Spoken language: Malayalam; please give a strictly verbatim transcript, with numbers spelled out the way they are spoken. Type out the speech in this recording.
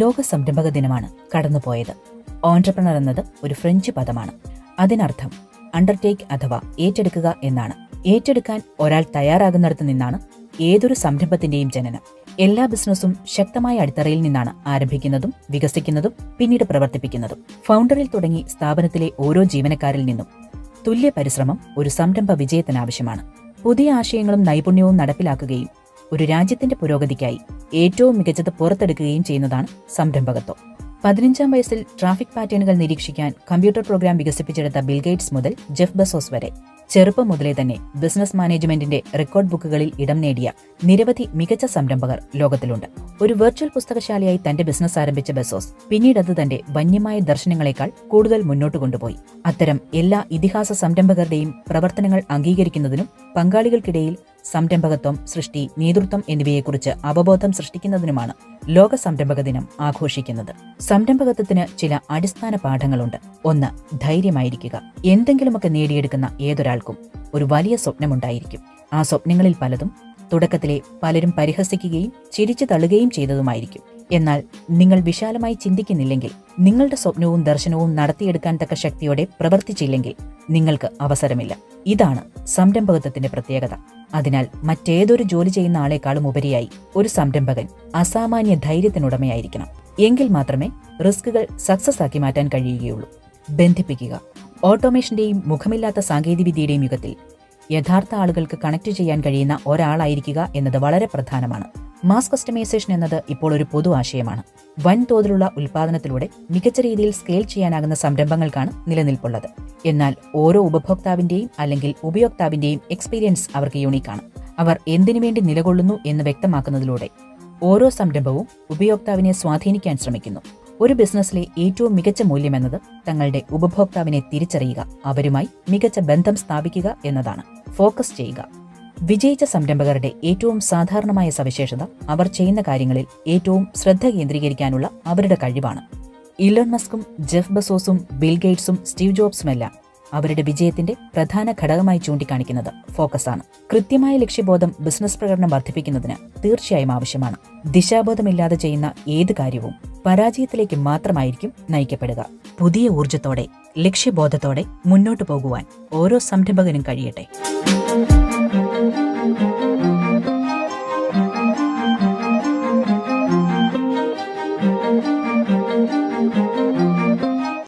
ലോക സംരംഭക ദിനമാണ് കടന്നുപോയത്. ഓൺട്രപ്രണർ എന്നത് ഒരു ഫ്രഞ്ച് പദമാണ്. അതിനർത്ഥം അണ്ടർടേക്ക് അഥവാ ഏറ്റെടുക്കുക എന്നാണ്. ഏറ്റെടുക്കാൻ ഒരാൾ തയ്യാറാകുന്നിടത്ത് നിന്നാണ് ഏതൊരു സംരംഭത്തിന്റെയും ജനനം. എല്ലാ ബിസിനസ്സും ശക്തമായ അടിത്തറയിൽ നിന്നാണ് ആരംഭിക്കുന്നതും വികസിക്കുന്നതും പിന്നീട് പ്രവർത്തിപ്പിക്കുന്നതും. ഫൗണ്ടറിൽ തുടങ്ങി സ്ഥാപനത്തിലെ ഓരോ ജീവനക്കാരിൽ നിന്നും തുല്യ പരിശ്രമം ഒരു സംരംഭ വിജയത്തിനാവശ്യമാണ്. പുതിയ ആശയങ്ങളും നൈപുണ്യവും നടപ്പിലാക്കുകയും ഒരു രാജ്യത്തിന്റെ പുരോഗതിക്കായി ഏറ്റവും മികച്ചത് പുറത്തെടുക്കുകയും ചെയ്യുന്നതാണ് സംരംഭകത്വം. പതിനഞ്ചാം വയസ്സിൽ ട്രാഫിക് പാറ്റേണുകൾ നിരീക്ഷിക്കാൻ കമ്പ്യൂട്ടർ പ്രോഗ്രാം വികസിപ്പിച്ചെടുത്ത ബിൽ ഗേറ്റ്സ് മുതൽ ജെഫ് ബെസോസ് വരെ ചെറുപ്പം മുതലേ തന്നെ ബിസിനസ് മാനേജ്മെന്റിന്റെ റെക്കോർഡ് ബുക്കുകളിൽ ഇടം നേടിയ നിരവധി മികച്ച സംരംഭകർ ലോകത്തിലുണ്ട്. ഒരു വെർച്വൽ പുസ്തകശാലയായി തന്റെ ബിസിനസ് ആരംഭിച്ച ബെസോസ് പിന്നീട് അത് തന്റെ വന്യമായ ദർശനങ്ങളെക്കാൾ കൂടുതൽ മുന്നോട്ട് കൊണ്ടുപോയി. അത്തരം എല്ലാ ഇതിഹാസ സംരംഭകരുടെയും പ്രവർത്തനങ്ങൾ അംഗീകരിക്കുന്നതിനും പങ്കാളികൾക്കിടയിൽ സംരംഭകത്വം, സൃഷ്ടി, നേതൃത്വം എന്നിവയെക്കുറിച്ച് അവബോധം സൃഷ്ടിക്കുന്നതിനുമാണ് ലോക സംരംഭക ദിനം ആഘോഷിക്കുന്നത്. സംരംഭകത്വത്തിന് ചില അടിസ്ഥാന പാഠങ്ങളുണ്ട്. ഒന്ന്, ധൈര്യമായിരിക്കുക. എന്തെങ്കിലുമൊക്കെ നേടിയെടുക്കുന്ന ഏതൊരാൾക്കും ഒരു വലിയ സ്വപ്നമുണ്ടായിരിക്കും. ആ സ്വപ്നങ്ങളിൽ പലതും തുടക്കത്തിലെ പലരും പരിഹസിക്കുകയും ചിരിച്ചു തള്ളുകയും ചെയ്തതുമായിരിക്കും. എന്നാൽ നിങ്ങൾ വിശാലമായി ചിന്തിക്കുന്നില്ലെങ്കിൽ, നിങ്ങളുടെ സ്വപ്നവും ദർശനവും നടത്തിയെടുക്കാൻ തക്ക ശക്തിയോടെ പ്രവർത്തിച്ചില്ലെങ്കിൽ നിങ്ങൾക്ക് അവസരമില്ല. ഇതാണ് സംരംഭകത്വത്തിന്റെ പ്രത്യേകത. അതിനാൽ മറ്റേതൊരു ജോലി ചെയ്യുന്ന ആളെക്കാളും ഉപരിയായി ഒരു സംരംഭകൻ അസാമാന്യ ധൈര്യത്തിനുടമയായിരിക്കണം. എങ്കിൽ മാത്രമേ റിസ്കുകൾ സക്സസ് ആക്കി മാറ്റാൻ കഴിയുകയുള്ളൂ. ബന്ധിപ്പിക്കുക. ഓട്ടോമേഷന്റെയും മുഖമില്ലാത്ത സാങ്കേതികവിദ്യയുടെയും യുഗത്തിൽ യഥാർത്ഥ ആളുകൾക്ക് കണക്ട് ചെയ്യാൻ കഴിയുന്ന ഒരാളായിരിക്കുക എന്നത് വളരെ പ്രധാനമാണ്. മാസ് കസ്റ്റമൈസേഷൻ എന്നത് ഇപ്പോൾ ഒരു പൊതു ആശയമാണ്. വൻതോതിലുള്ള ഉൽപ്പാദനത്തിലൂടെ മികച്ച രീതിയിൽ സ്കെയിൽ ചെയ്യാനാകുന്ന സംരംഭങ്ങൾക്കാണ് നിലനിൽപ്പുള്ളത്. എന്നാൽ ഓരോ ഉപഭോക്താവിന്റെയും അല്ലെങ്കിൽ ഉപയോക്താവിന്റെയും എക്സ്പീരിയൻസ് അവർക്ക് യൂണിക്കാണ്. അവർ എന്തിനുവേണ്ടി നിലകൊള്ളുന്നു എന്ന് വ്യക്തമാക്കുന്നതിലൂടെ ഓരോ സംരംഭവും ഉപയോക്താവിനെ സ്വാധീനിക്കാൻ ശ്രമിക്കുന്നു. ഒരു ബിസിനസ്സിലെ ഏറ്റവും മികച്ച മൂല്യമെന്നത് തങ്ങളുടെ ഉപഭോക്താവിനെ തിരിച്ചറിയുക, അവരുമായി മികച്ച ബന്ധം സ്ഥാപിക്കുക എന്നതാണ്. ഫോക്കസ് ചെയ്യുക. വിജയിച്ച സംരംഭകരുടെ ഏറ്റവും സാധാരണമായ സവിശേഷത അവർ ചെയ്യുന്ന കാര്യങ്ങളിൽ ഏറ്റവും ശ്രദ്ധ കേന്ദ്രീകരിക്കാനുള്ള അവരുടെ കഴിവാണ്. ഇലോൺ മസ്കും ജെഫ് ബെസോസും ബിൽ ഗേറ്റ്സും സ്റ്റീവ് ജോബ്സുമെല്ലാം അവരുടെ വിജയത്തിന്റെ പ്രധാന ഘടകമായി ചൂണ്ടിക്കാണിക്കുന്നത് ഫോക്കസാണ്. കൃത്യമായ ലക്ഷ്യബോധം ബിസിനസ് പ്രകടനം വർദ്ധിപ്പിക്കുന്നതിന് തീർച്ചയായും ആവശ്യമാണ്. ദിശാബോധമില്ലാതെ ചെയ്യുന്ന ഏത് കാര്യവും പരാജയത്തിലേക്ക് മാത്രമായിരിക്കും നയിക്കപ്പെടുക. പുതിയ ഊർജത്തോടെ ലക്ഷ്യബോധത്തോടെ മുന്നോട്ടു പോകുവാൻ ഓരോ സംരംഭകനും കഴിയട്ടെ.